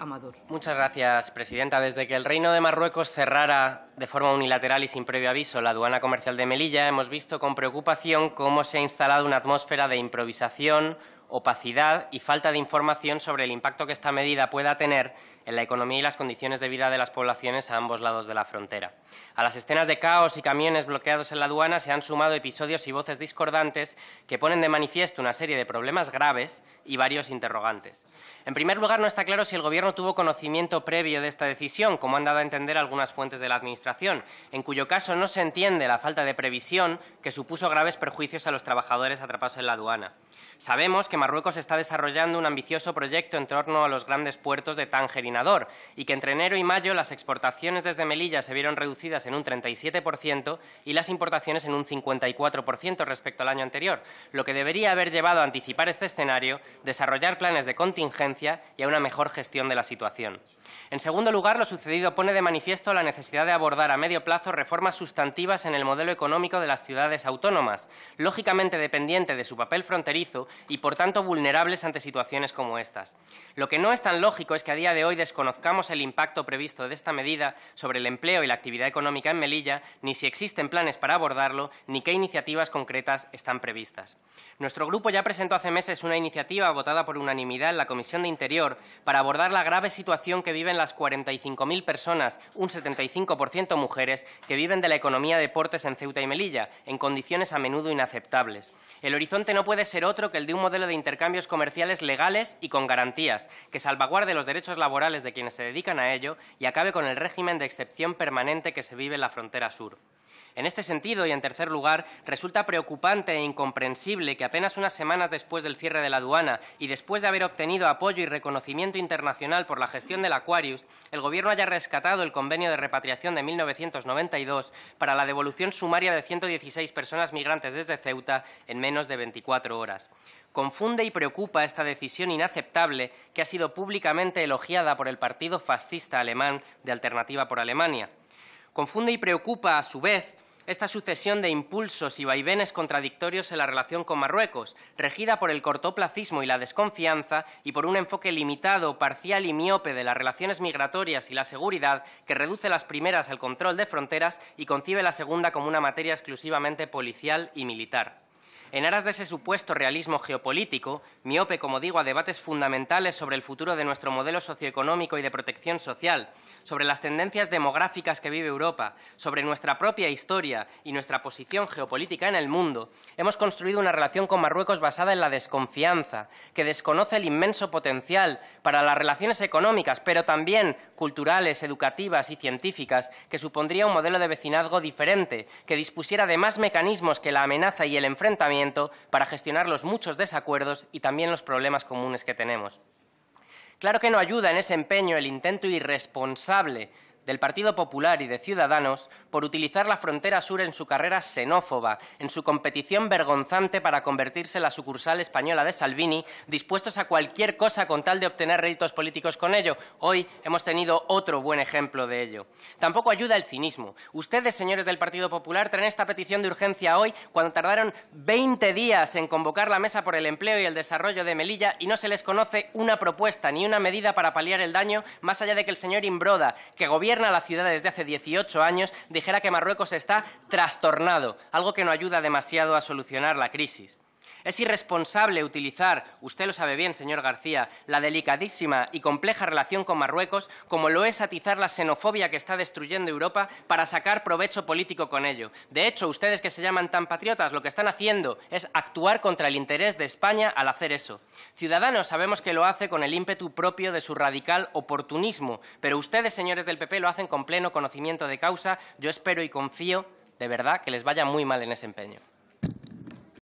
Amador. Muchas gracias, presidenta. Desde que el Reino de Marruecos cerrara de forma unilateral y sin previo aviso la aduana comercial de Melilla, hemos visto con preocupación cómo se ha instalado una atmósfera de improvisación, opacidad y falta de información sobre el impacto que esta medida pueda tener en la economía y las condiciones de vida de las poblaciones a ambos lados de la frontera. A las escenas de caos y camiones bloqueados en la aduana se han sumado episodios y voces discordantes que ponen de manifiesto una serie de problemas graves y varios interrogantes. En primer lugar, no está claro si el Gobierno tuvo conocimiento previo de esta decisión, como han dado a entender algunas fuentes de la Administración, en cuyo caso no se entiende la falta de previsión que supuso graves perjuicios a los trabajadores atrapados en la aduana. Sabemos que Marruecos está desarrollando un ambicioso proyecto en torno a los grandes puertos de Tánger y Nador y que entre enero y mayo las exportaciones desde Melilla se vieron reducidas en un 37% y las importaciones en un 54% respecto al año anterior, lo que debería haber llevado a anticipar este escenario, desarrollar planes de contingencia y a una mejor gestión de la situación. En segundo lugar, lo sucedido pone de manifiesto la necesidad de abordar a medio plazo reformas sustantivas en el modelo económico de las ciudades autónomas, lógicamente dependiente de su papel fronterizo y, por tanto, vulnerables ante situaciones como estas. Lo que no es tan lógico es que a día de hoy desconozcamos el impacto previsto de esta medida sobre el empleo y la actividad económica en Melilla, ni si existen planes para abordarlo, ni qué iniciativas concretas están previstas. Nuestro grupo ya presentó hace meses una iniciativa votada por unanimidad en la Comisión de Interior para abordar la grave situación que viven las 45.000 personas, un 75% mujeres, que viven de la economía de deportes en Ceuta y Melilla, en condiciones a menudo inaceptables. El horizonte no puede ser otro que el de un modelo de intercambios comerciales legales y con garantías, que salvaguarde los derechos laborales de quienes se dedican a ello y acabe con el régimen de excepción permanente que se vive en la frontera sur. En este sentido, y en tercer lugar, resulta preocupante e incomprensible que apenas unas semanas después del cierre de la aduana y después de haber obtenido apoyo y reconocimiento internacional por la gestión del Aquarius, el Gobierno haya rescatado el convenio de repatriación de 1992 para la devolución sumaria de 116 personas migrantes desde Ceuta en menos de 24 horas. Confunde y preocupa esta decisión inaceptable que ha sido públicamente elogiada por el partido fascista alemán de Alternativa por Alemania. Confunde y preocupa, a su vez, esta sucesión de impulsos y vaivenes contradictorios en la relación con Marruecos, regida por el cortoplacismo y la desconfianza y por un enfoque limitado, parcial y miope de las relaciones migratorias y la seguridad, que reduce las primeras al control de fronteras y concibe la segunda como una materia exclusivamente policial y militar. En aras de ese supuesto realismo geopolítico, miope, como digo, a debates fundamentales sobre el futuro de nuestro modelo socioeconómico y de protección social, sobre las tendencias demográficas que vive Europa, sobre nuestra propia historia y nuestra posición geopolítica en el mundo, hemos construido una relación con Marruecos basada en la desconfianza, que desconoce el inmenso potencial para las relaciones económicas, pero también culturales, educativas y científicas, que supondría un modelo de vecinazgo diferente, que dispusiera de más mecanismos que la amenaza y el enfrentamiento para gestionar los muchos desacuerdos y también los problemas comunes que tenemos. Claro que no ayuda en ese empeño el intento irresponsable del Partido Popular y de Ciudadanos por utilizar la frontera sur en su carrera xenófoba, en su competición vergonzante para convertirse en la sucursal española de Salvini, dispuestos a cualquier cosa con tal de obtener réditos políticos con ello. Hoy hemos tenido otro buen ejemplo de ello. Tampoco ayuda el cinismo. Ustedes, señores del Partido Popular, traen esta petición de urgencia hoy cuando tardaron 20 días en convocar la Mesa por el Empleo y el Desarrollo de Melilla y no se les conoce una propuesta ni una medida para paliar el daño, más allá de que el señor Imbroda, que gobierna a la ciudad desde hace 18 años, dijera que Marruecos está trastornado, algo que no ayuda demasiado a solucionar la crisis. Es irresponsable utilizar, usted lo sabe bien, señor García, la delicadísima y compleja relación con Marruecos, como lo es atizar la xenofobia que está destruyendo Europa para sacar provecho político con ello. De hecho, ustedes que se llaman tan patriotas, lo que están haciendo es actuar contra el interés de España al hacer eso. Ciudadanos sabemos que lo hace con el ímpetu propio de su radical oportunismo, pero ustedes, señores del PP, lo hacen con pleno conocimiento de causa. Yo espero y confío, de verdad, que les vaya muy mal en ese empeño.